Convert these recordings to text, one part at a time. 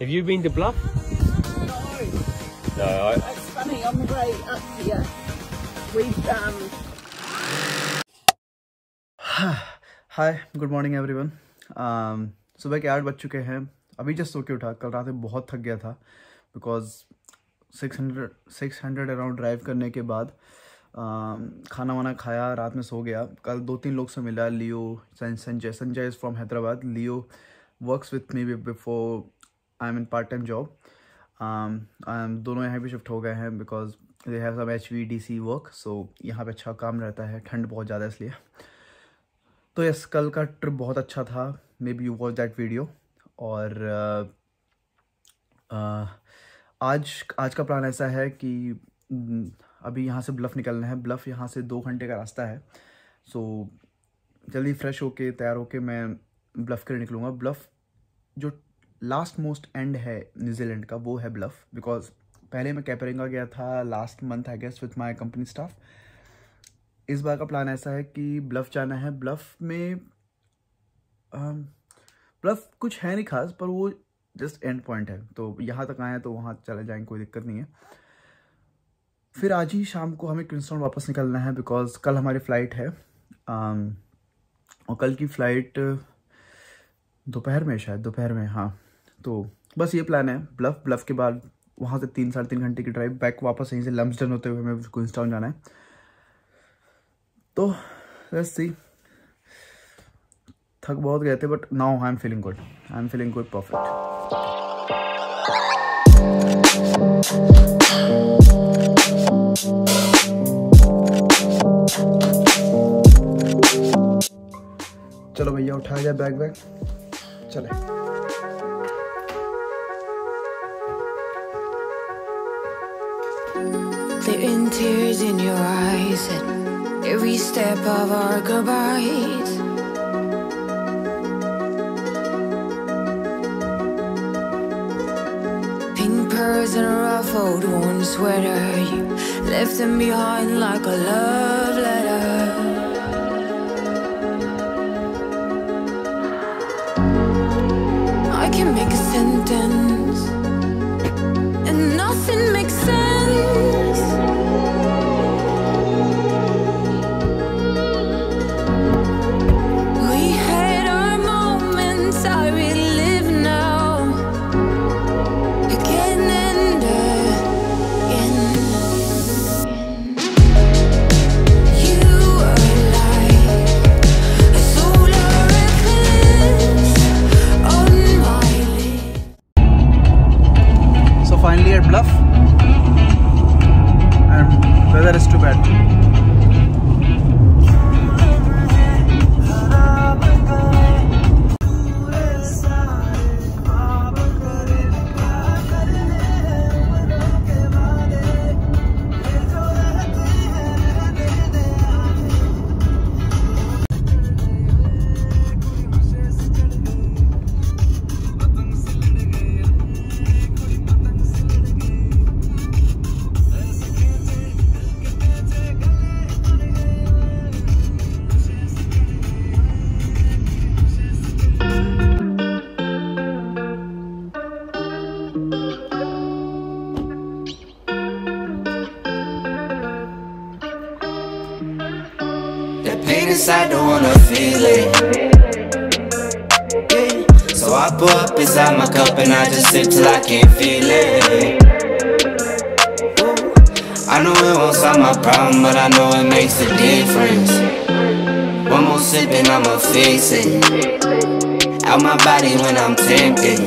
Have you been to Bluff? No. No. It's funny, on the way up here, we've hi good morning everyone सुबह के 8 बज चुके हैं अभी just so के उठा कल रात में बहुत थक गया था बिकॉज 600 अराउंड ड्राइव करने के बाद खाना वाना खाया रात में सो गया कल 2-3 लोग से मिला Leo Sanjay is from Hyderabad Leo works with me before I am in part time job दोनों यहाँ पे शिफ्ट हो गए हैं because they have some HVDC work so यहाँ पे अच्छा काम रहता है ठंड बहुत ज़्यादा इसलिए तो यस कल का ट्रिप बहुत अच्छा था maybe you watch that video और आज का प्लान ऐसा है कि अभी यहाँ से ब्लफ निकलना है ब्लफ यहाँ से 2 घंटे का रास्ता है सो जल्दी फ्रेश होके तैयार होके मैं ब्लफ के लिए निकलूँगा ब्लफ जो लास्ट मोस्ट एंड है न्यूजीलैंड का वो है ब्लफ बिकॉज पहले मैं कैपरिंगा गया था last month I guess with my company staff इस बार का प्लान ऐसा है कि ब्लफ जाना है ब्लफ में ब्लफ कुछ है नहीं खास पर वो जस्ट एंड पॉइंट है तो यहाँ तक आए तो वहाँ चले जाएंगे कोई दिक्कत नहीं है फिर आज ही शाम को हमें क्वींसटाउन वापस निकलना है बिकॉज कल हमारी फ़्लाइट है और कल की फ़्लाइट दोपहर में शायद दोपहर में हाँ तो बस ये प्लान है ब्लफ के बाद वहाँ से 3-3.5 घंटे की ड्राइव बैक वापस यहीं से लम्सडन होते हुए हमें क्वींसटाउन जाना है तो लेट्स सी थक बहुत गए थे but now I am feeling good perfect चलो भैया उठाया जाए बैग चले There are tears in your eyes Every step of our goodbyes Pink pearls and a ruffled worn sweater You left them behind like a love letter I can make a sentence And nothing makes sense I don't wanna feel it So I pull up inside my cup and I just sip till I can't feel it I know it won't solve my problem but I know it makes a difference One more sip and I'ma fix it Out my body when I'm tempted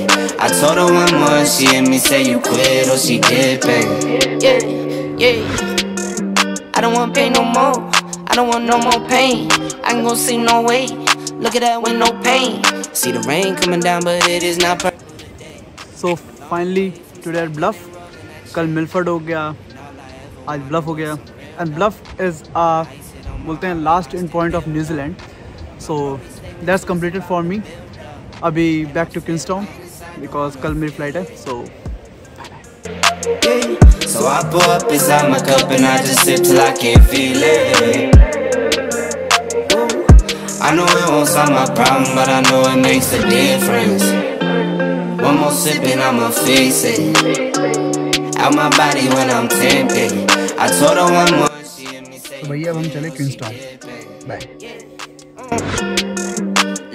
I told her one more, she hear me say you quit or she dipping Yeah, I don't want pain no more I don't want no more pain I can go see no way Look at that with no pain See the rain coming down but it is not perfect So finally today at Bluff कल मिल्फर्ड हो गया आज bulb हो गया and Bluff is बोलते हैं last end point of New Zealand so that's completed for me अभी back to Kingston because कल मेरी flight है So I pull up inside my cup and I just sip till I can't feel it I know it won't solve my problem but I know it makes a difference One One more sip and I'ma fix it. Out my body when I'm tempted. I told her one more. So भैया अब हम चले Queenstown. Bye.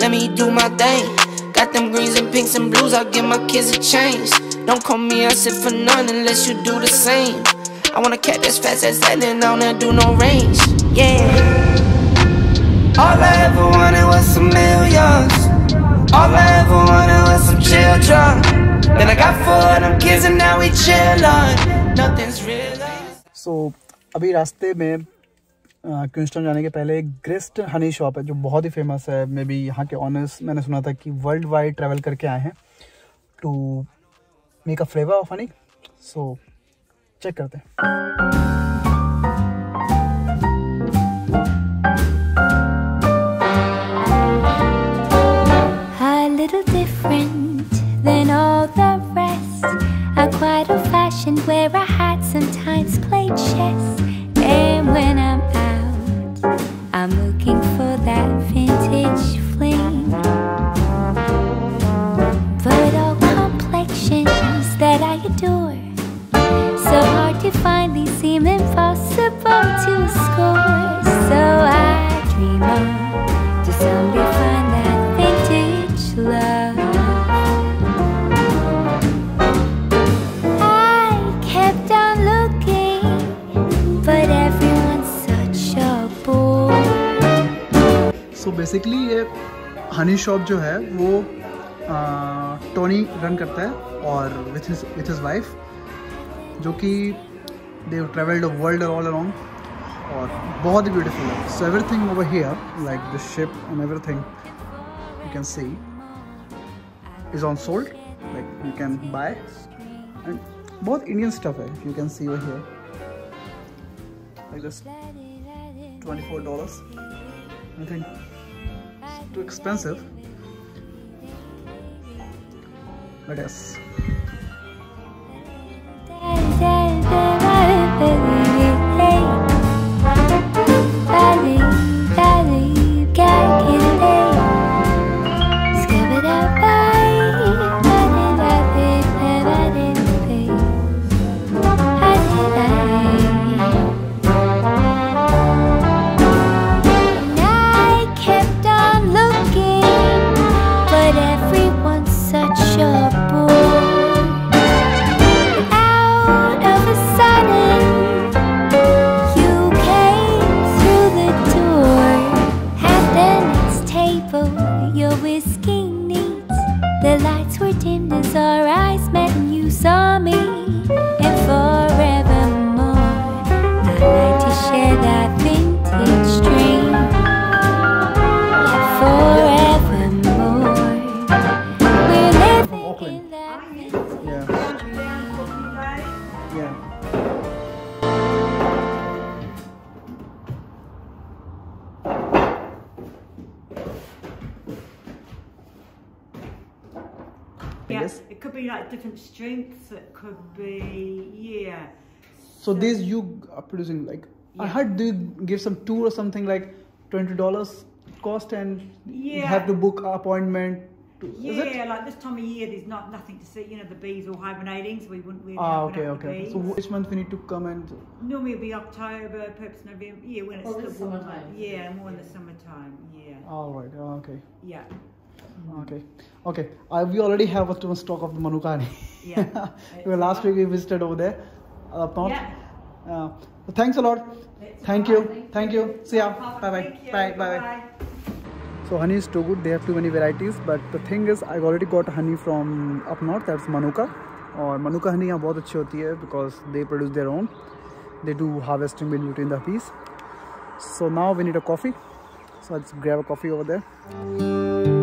Let me do my thing. Got them greens and pinks and blues. I'll give my kids a change. Don't call me a sip for none unless you do the same. I wanna catch as fast as lightning. I don't do no range. Yeah. All I ever wanted was some millions. All I ever wanted was some children. Then I got 4 of them kids and now we chillin'. Nothing's real. So, अभी रास्ते में Queenstown जाने के पहले एक ग्रिस्ट Honey shop है जो बहुत ही फेमस है. मे बी यहाँ के ऑनर्स मैंने सुना था कि वर्ल्ड वाइड ट्रैवल करके आए हैं to make a flavour of honey. So check करते हैं. Different than all the rest. I'm quite old-fashioned, wear a hat, sometimes play chess. And when I'm out, I'm looking for that vintage fling. But all complexions that I adore, so hard to find, they seem impossible to score. So I dream on to someday find that vintage love. Basically ये honey shop जो है वो Tony run करता है और with his wife जो कि they travelled the world all around और बहुत ही ब्यूटीफुल है. So everything over here like the ship and everything you can see is on sold like you can buy and बहुत इंडियन स्टफ है. You can see over here like this $24 I think too expensive, but yes. It could be like different strengths. It could be, yeah. So these you are producing, like, yeah. I heard they give some tour or something like $20 cost and you have to book an appointment. Yeah, like this time of year, there's nothing to see. You know, the bees all hibernating, so we wouldn't really. Okay. So which month we need to come and? Normally it'll be October, perhaps November. Yeah, when it's the summertime. Yeah, more in the summertime. Yeah. All right. Okay. Yeah. Okay. We already have a ton of stock of the Manuka. Yeah. Last week we visited over there. Yeah. Thanks a lot. Thank you. See ya. Bye. So honey is too good. They have too many varieties. But the thing is, I already got honey from up north. That's Manuka. And Manuka honey here बहुत अच्छी होती है because they produce their own. They do harvesting between the bees. So now we need a coffee. So let's grab a coffee over there.